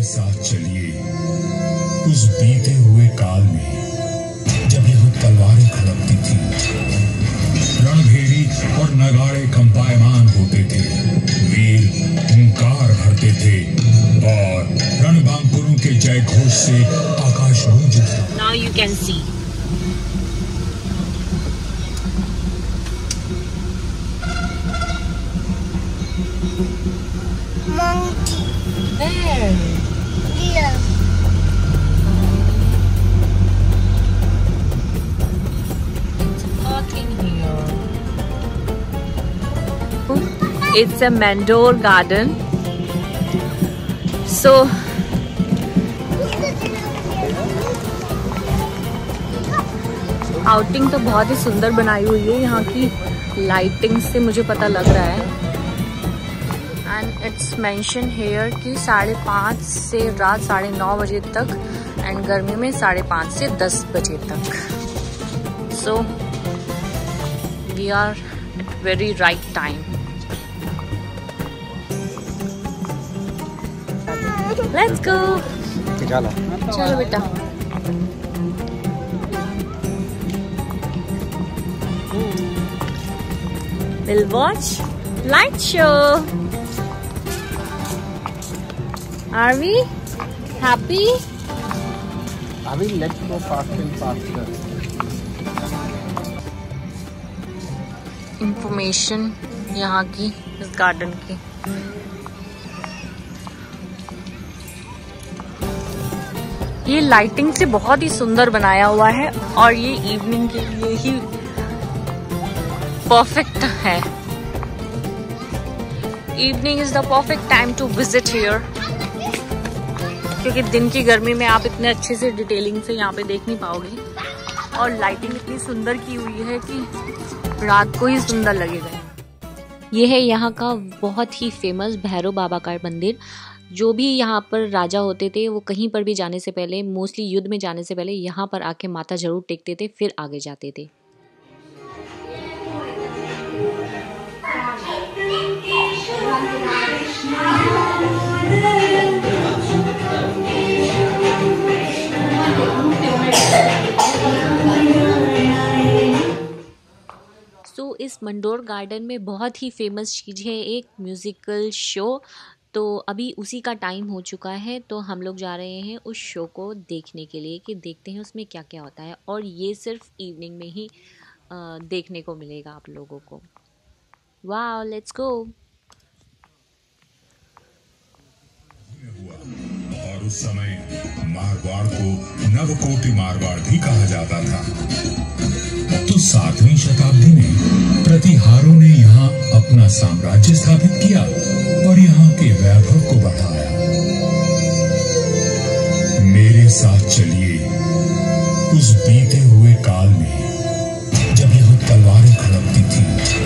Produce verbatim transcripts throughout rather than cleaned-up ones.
मेरे साथ चलिए उस बीते हुए काल में जब यहां तलवारें खड़कती थी, रणभेरी और नगाड़े कंपायमान होते थे, वीर हुंकार भरते थे और रणबांकुरों के जय घोष से आकाश गूंज उठता। Now you can see. Monkey. Bear. Deer. It's hot in here. It's a Mandore garden. So outing तो बहुत ही सुंदर बनाई हुई है, यहाँ की लाइटिंग से मुझे पता लग रहा है। एंड इट्स मेंशन हेयर कि साढ़े पाँच से रात साढ़े नौ बजे तक एंड गर्मी में साढ़े पाँच से दस बजे तक। So we are at very right time. Let's go, चलो बेटा। We'll watch light show. Are we happy? Are we? Let's go faster and faster. Information यहाँ की इस garden की। ये lighting से बहुत ही सुंदर बनाया हुआ है और ये evening के लिए ही perfect है। Evening is the perfect time to visit here, क्योंकि दिन की गर्मी में आप इतने अच्छे से डिटेलिंग से यहाँ पे देख नहीं पाओगे और लाइटिंग इतनी सुंदर की हुई है कि रात को ही सुंदर लगेगा। ये है यहाँ का बहुत ही फेमस भैरव बाबा का मंदिर। जो भी यहाँ पर राजा होते थे वो कहीं पर भी जाने से पहले, मोस्टली युद्ध में जाने से पहले, यहाँ पर आके माथा जरूर टेकते थे, फिर आगे जाते थे। तो इस मंडोर गार्डन में बहुत ही फेमस चीज़ है एक म्यूज़िकल शो, तो अभी उसी का टाइम हो चुका है, तो हम लोग जा रहे हैं उस शो को देखने के लिए कि देखते हैं उसमें क्या क्या होता है। और ये सिर्फ इवनिंग में ही देखने को मिलेगा आप लोगों को। Wow, let's go. और उस समय मारवाड़ को नवकोटि मारवाड़ भी कहा जाता था। तो सातवीं शताब्दी में प्रतिहारों ने यहाँ अपना साम्राज्य स्थापित किया और यहाँ के वैभव को बढ़ाया। मेरे साथ चलिए उस बीते हुए काल में जब यहाँ तलवारें खड़कती थी,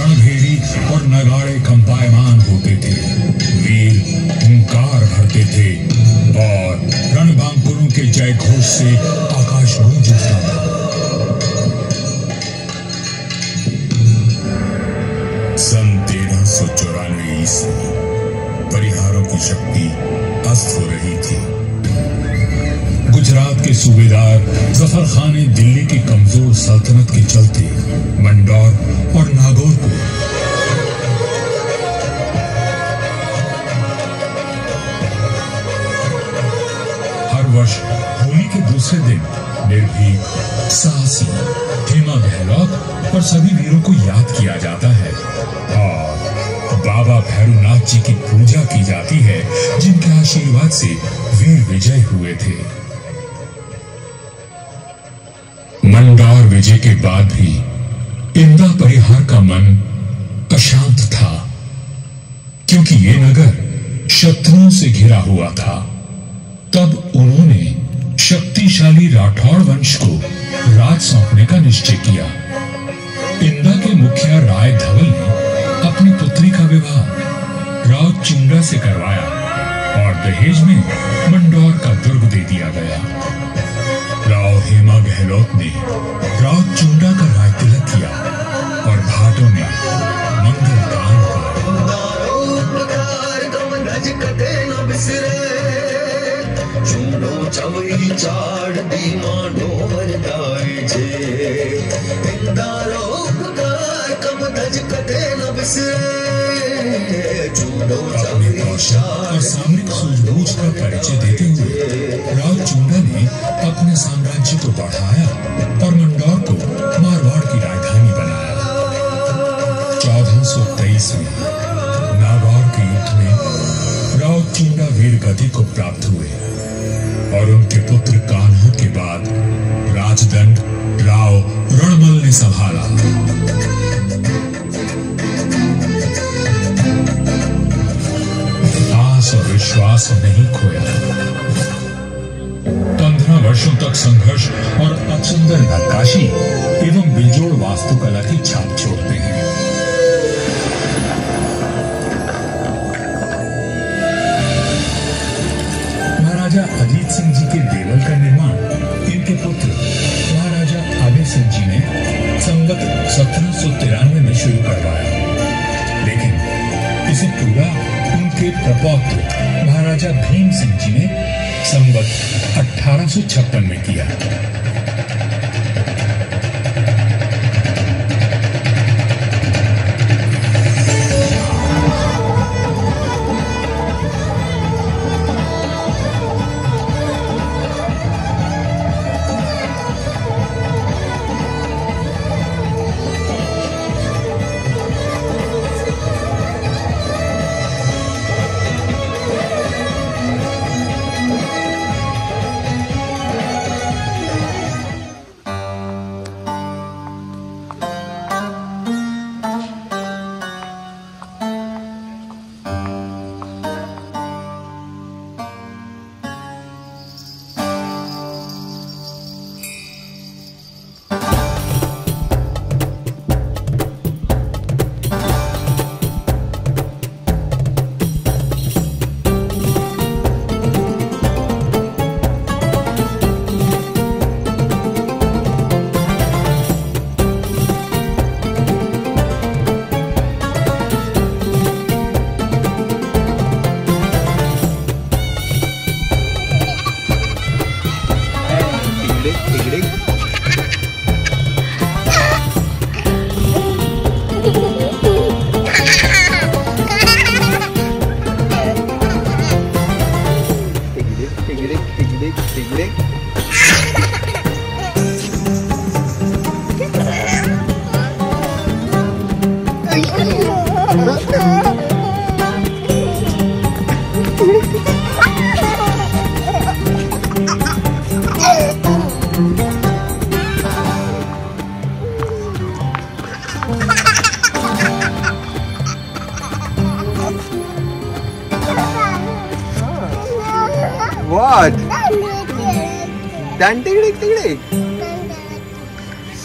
रणभेरी और नगाड़े कंपायमान होते थे, वीर हुंकार भरते थे और रणबांकुरों के जय घोष से आकाश गूंज उठता था। सन तेरह सौ चौरानवे ईस्वी परिहारों की शक्ति अस्त हो रही थी। गुजरात के सूबेदार जफर खान ने दिल्ली की कमजोर सल्तनत के चलते मंडौर और नागौर को हर वर्ष होली के दूसरे दिन निर्भीक, साहसी हेमा गहलोत और सभी वीरों को याद किया जाता है और बाबा भैरवनाथ जी की पूजा की जाती है, जिनके आशीर्वाद से वीर विजय हुए थे। मंडौर विजय के बाद भी इंद्रा परिहार का मन अशांत था, क्योंकि ये नगर शत्रुओं से घिरा हुआ था। तब उन्होंने शक्तिशाली राठौड़ वंश को राज सौंपने का निश्चय किया। इंद्रा के मुखिया राय धवल ने अपनी पुत्री का विवाह राव चुंडा से करवाया और दहेज में मंडौर का दुर्ग दे दिया गया। राव हेमा गहलोत ने राव चुंडा का राज तिलक किया और भाटों ने मंगल दान का चवई चाड़ दी मां डोबर दाई जे इंदा लोक का कम तज कदे न बिसरे चूडो चवई शाह और सामने सूझबूझ का परिचय देते हुए राव चुंडा ने अपने साम्राज्य को बढ़ाया और मंडौर को मारवाड़ की राजधानी बनाया। चौदह सौ तेईस में नागौर के युद्ध में राव चुंडा वीर गति को प्राप्त हुए और उनके पुत्र कान्हा के बाद राजदंड राव रणमल ने संभाला। आस और विश्वास नहीं खोया। पंद्रह वर्षों तक संघर्ष और अचंदर नक्काशी एवं बिलजोड़ वास्तुकला की छाप छोड़ते हैं। महाराजा अजीत सिंह जी के देवल का निर्माण इनके पुत्र महाराजा अभय सिंह जी ने संवत सत्रह सौ तिरानवे में शुरू करवाया, लेकिन इसे पूरा उनके प्रपौत्र महाराजा भीम सिंह जी ने संवत अठारह सौ छप्पन में किया।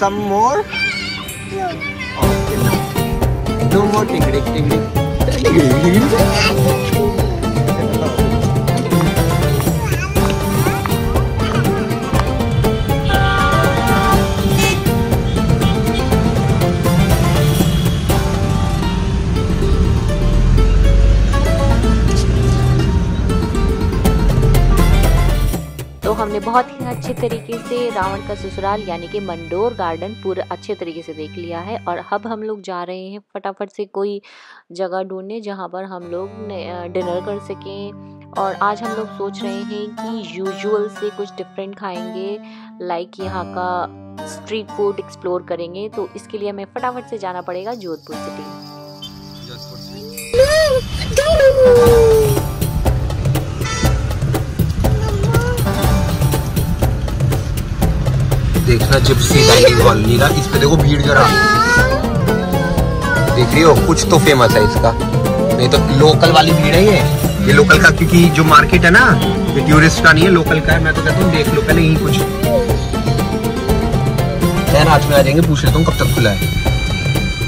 Some more? No. Okay, no. No more tigrik tigrik. तो हमने बहुत ही अच्छे तरीके से रावण का ससुराल यानी कि मंडोर गार्डन पूरा अच्छे तरीके से देख लिया है और अब हम लोग जा रहे हैं फटाफट से कोई जगह ढूंढने जहां पर हम लोग डिनर कर सकें। और आज हम लोग सोच रहे हैं कि यूजुअल से कुछ डिफरेंट खाएंगे, लाइक यहाँ का स्ट्रीट फूड एक्सप्लोर करेंगे। तो इसके लिए हमें फटाफट से जाना पड़ेगा जोधपुर सिटी। देखना जिप्सी डाइनिंग हॉल नीला, इस पे देखो भीड़ जरा देख रही हो, कुछ तो फेमस है इसका, नहीं तो लोकल वाली भीड़ है ये ये लोकल का, क्योंकि जो मार्केट है ना ये टूरिस्ट का नहीं है, लोकल का है। मैं तो कहता हूँ देख लो पहले यही कुछ यार, आज में आ जाएंगे, पूछ लेता हूँ कब तक खुला है।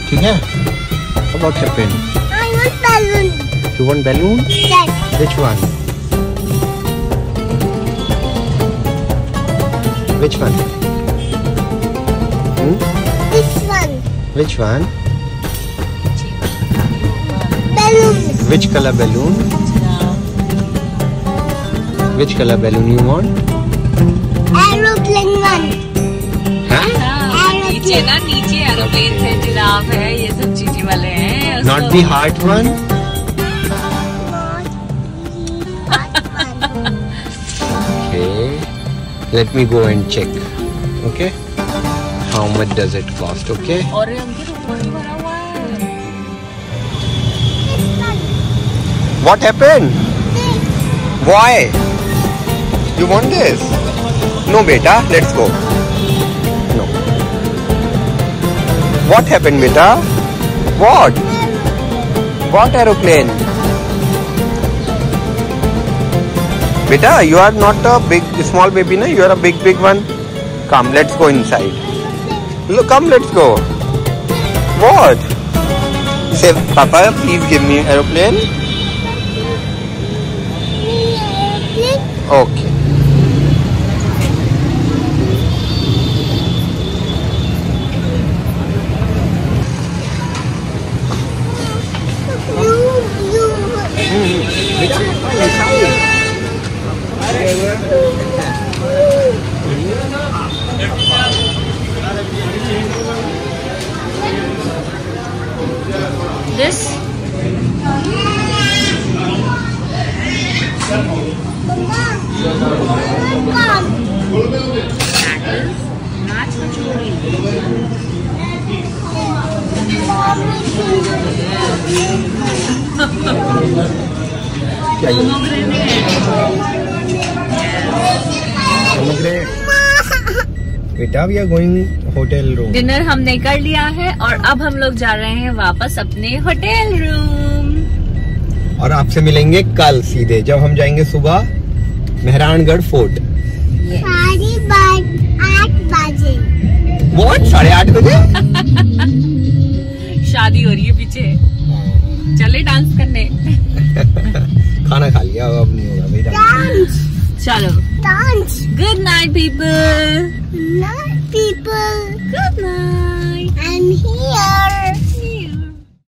ठीक है, about chappal you want balloon which one which one Which one? Which one? Balloon. Which color balloon? Which color balloon you want? Aeroplane one. नीचे ना नीचे एरोप्लेन है, जिराफ है, ये सब चीजें वाले हैं। Not the heart one. Okay, let me go and check. Okay, how much does it cost? Okay, और ये अंदर ऊपर ही भरा हुआ है। What happened? Why? You want this? No, beta. Let's go. No. What happened, beta? What? What aeroplane? Beta, you are not a big, small baby, na? You are a big, big one. Come, let's go inside. Look, come, let's go. What? Say, Papa, please give me aeroplane. Okay. This? बेटा, we are going hotel room. Dinner हमने कर लिया है और अब हम लोग जा रहे हैं वापस अपने होटल रूम, और आपसे मिलेंगे कल सीधे जब हम जाएंगे सुबह मेहरानगढ़ फोर्ट। साढ़े आठ बजे। व्हाट? साढ़े आठ बजे शादी हो रही है पीछे। चले डांस करने। खाना खा लिया, अब नहीं होगा भाई डांस। चलो dance. Good night people. Night people. Good night. I am here.